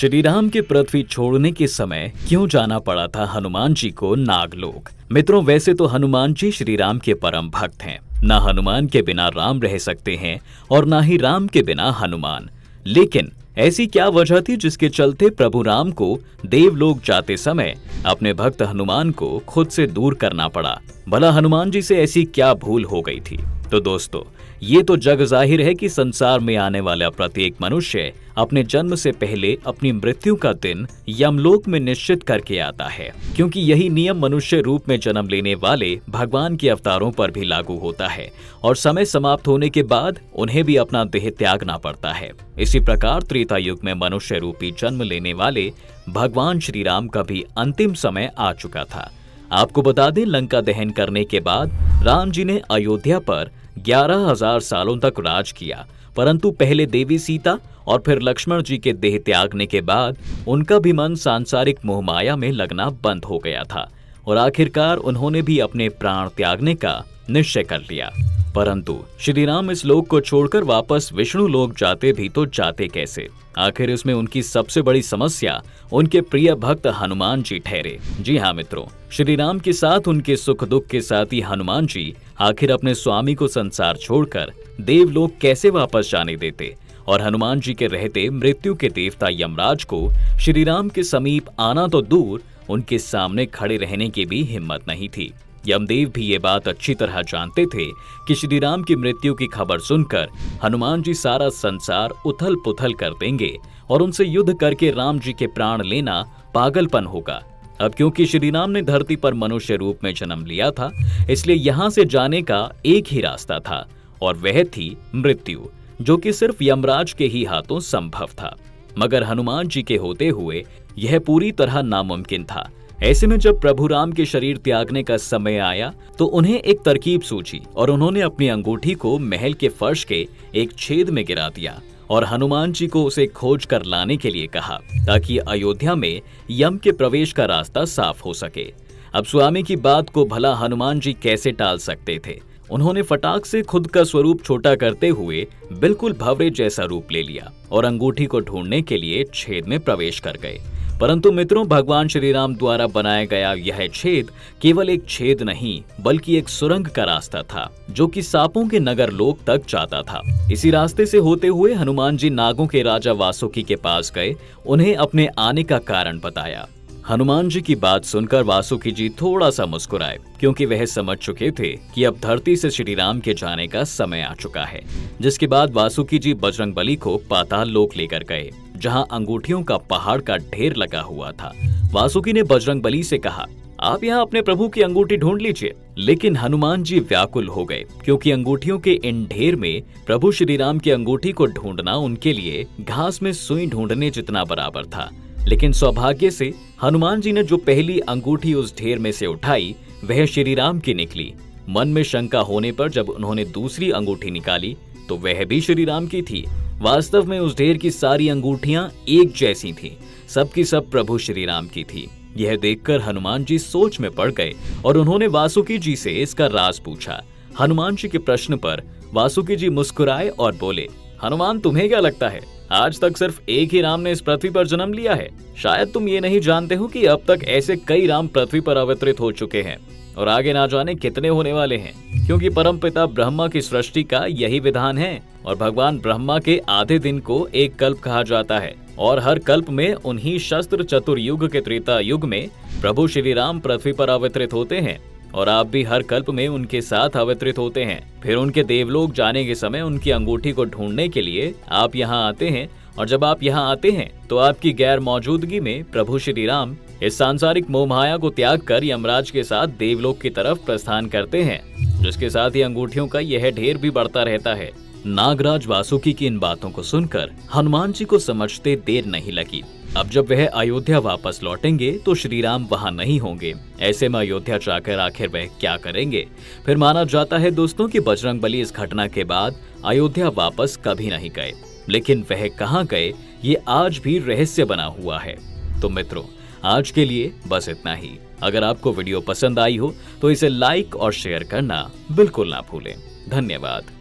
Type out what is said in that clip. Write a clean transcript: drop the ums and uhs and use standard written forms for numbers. श्री राम के पृथ्वी छोड़ने के समय क्यों जाना पड़ा था हनुमान जी को नागलोक। मित्रों, वैसे तो हनुमान जी श्री राम के परम भक्त हैं। ना हनुमान के बिना राम रह सकते हैं और ना ही राम के बिना हनुमान। लेकिन ऐसी क्या वजह थी जिसके चलते प्रभु राम को देवलोक जाते समय अपने भक्त हनुमान को खुद से दूर करना पड़ा? भला हनुमान जी से ऐसी क्या भूल हो गई थी? तो दोस्तों, ये तो जग जाहिर है कि संसार में आने वाला प्रत्येक मनुष्य अपने जन्म से पहले अपनी मृत्यु का दिन यमलोक में निश्चित करके आता है, क्योंकि यही नियम मनुष्य रूप में जन्म लेने वाले भगवान के अवतारों पर भी लागू होता है और समय समाप्त होने के बाद उन्हें भी अपना देह त्यागना पड़ता है। इसी प्रकार त्रेता युग में मनुष्य रूपी जन्म लेने वाले भगवान श्री राम का भी अंतिम समय आ चुका था। आपको बता दें, लंका दहन करने के बाद राम जी ने अयोध्या पर 11,000 सालों तक राज किया, परंतु पहले देवी सीता और फिर लक्ष्मण जी के देह त्यागने के बाद उनका भी मन सांसारिक मोहमाया में लगना बंद हो गया था और आखिरकार उन्होंने भी अपने प्राण त्यागने का निश्चय कर लिया। परंतु श्री राम इस लोक को छोड़कर वापस विष्णु लोक जाते भी तो जाते कैसे? आखिर इसमें उनकी सबसे बड़ी समस्या उनके प्रिय भक्त हनुमान जी ठहरे। जी हाँ मित्रों, श्री राम के साथ उनके सुख दुख के साथ ही हनुमान जी आखिर अपने स्वामी को संसार छोड़कर देवलोक कैसे वापस जाने देते और हनुमान जी के रहते मृत्यु के देवता यमराज को श्री राम के समीप आना तो दूर, उनके सामने खड़े रहने की भी हिम्मत नहीं थी। यमदेव भी ये बात अच्छी तरह जानते थे कि श्री राम की मृत्यु की खबर सुनकर हनुमान जी सारा संसार उथल पुथल कर देंगे और उनसे युद्ध करके राम जी के प्राण लेना पागलपन होगा। अब क्योंकि श्री राम ने धरती पर मनुष्य रूप में जन्म लिया था, इसलिए यहाँ से जाने का एक ही रास्ता था और वह थी मृत्यु, जो कि सिर्फ यमराज के ही हाथों संभव था। मगर हनुमान जी के होते हुए यह पूरी तरह नामुमकिन था। ऐसे में जब प्रभु राम के शरीर त्यागने का समय आया तो उन्हें एक तरकीब सूझी और उन्होंने अपनी अंगूठी को महल के फर्श के एक छेद में गिरा दिया और हनुमान जी को उसे खोज कर लाने के लिए कहा, ताकि अयोध्या में यम के प्रवेश का रास्ता साफ हो सके। अब स्वामी की बात को भला हनुमान जी कैसे टाल सकते थे? उन्होंने फटाक से खुद का स्वरूप छोटा करते हुए बिल्कुल भंवरे जैसा रूप ले लिया और अंगूठी को ढूंढने के लिए छेद में प्रवेश कर गए। परंतु मित्रों, भगवान श्री राम द्वारा बनाया गया यह छेद केवल एक छेद नहीं बल्कि एक सुरंग का रास्ता था, जो कि सांपों के नगर लोक तक जाता था। इसी रास्ते से होते हुए हनुमान जी नागों के राजा वासुकी के पास गए, उन्हें अपने आने का कारण बताया। हनुमान जी की बात सुनकर वासुकी जी थोड़ा सा मुस्कुराए, क्योंकि वह समझ चुके थे कि अब धरती से श्री राम के जाने का समय आ चुका है। जिसके बाद वासुकी जी बजरंग बली को पाताल लोक लेकर गए, जहां अंगूठियों का पहाड़ का ढेर लगा हुआ था। वासुकी ने बजरंग बली से कहा, आप यहाँ अपने प्रभु की अंगूठी ढूंढ लीजिए। लेकिन हनुमान जी व्याकुल हो गए, क्योंकि अंगूठियों के इन ढेर में प्रभु श्री राम की अंगूठी को ढूंढना उनके लिए घास में सुई ढूंढने जितना बराबर था। लेकिन सौभाग्य से हनुमान जी ने जो पहली अंगूठी उस ढेर में से उठाई, वह श्री राम की निकली। मन में शंका होने पर जब उन्होंने दूसरी अंगूठी निकाली तो वह भी श्री राम की थी। वास्तव में उस ढेर की सारी अंगूठियां एक जैसी थीं, सबकी सब प्रभु श्री राम की थी। यह देखकर हनुमान जी सोच में पड़ गए और उन्होंने वासुकी जी से इसका राज पूछा। हनुमान जी के प्रश्न पर वासुकी जी मुस्कुराए और बोले, हनुमान, तुम्हें क्या लगता है आज तक सिर्फ एक ही राम ने इस पृथ्वी पर जन्म लिया है? शायद तुम ये नहीं जानते हो कि अब तक ऐसे कई राम पृथ्वी पर अवतरित हो चुके हैं और आगे ना जाने कितने होने वाले हैं, क्योंकि परमपिता ब्रह्मा की सृष्टि का यही विधान है और भगवान ब्रह्मा के आधे दिन को एक कल्प कहा जाता है और हर कल्प में उन्हीं शस्त्र चतुर्युग के त्रेता युग में प्रभु श्री राम पृथ्वी पर अवतरित होते हैं और आप भी हर कल्प में उनके साथ अवतरित होते हैं। फिर उनके देवलोक जाने के समय उनकी अंगूठी को ढूंढने के लिए आप यहाँ आते हैं और जब आप यहाँ आते हैं तो आपकी गैर मौजूदगी में प्रभु श्री राम इस सांसारिक मोहमाया को त्याग कर यमराज के साथ देवलोक की तरफ प्रस्थान करते हैं, जिसके साथ ही अंगूठियों का यह ढेर भी बढ़ता रहता है। नागराज वासुकी की इन बातों को सुनकर हनुमान जी को समझते देर नहीं लगी। अब जब वह अयोध्या वापस लौटेंगे तो श्री राम वहाँ नहीं होंगे। ऐसे में अयोध्या जाकर आखिर वह क्या करेंगे? फिर माना जाता है दोस्तों कि बजरंग बली इस घटना के बाद अयोध्या वापस कभी नहीं गए, लेकिन वह कहाँ गए ये आज भी रहस्य बना हुआ है। तो मित्रों, आज के लिए बस इतना ही। अगर आपको वीडियो पसंद आई हो तो इसे लाइक और शेयर करना बिल्कुल ना भूलें। धन्यवाद।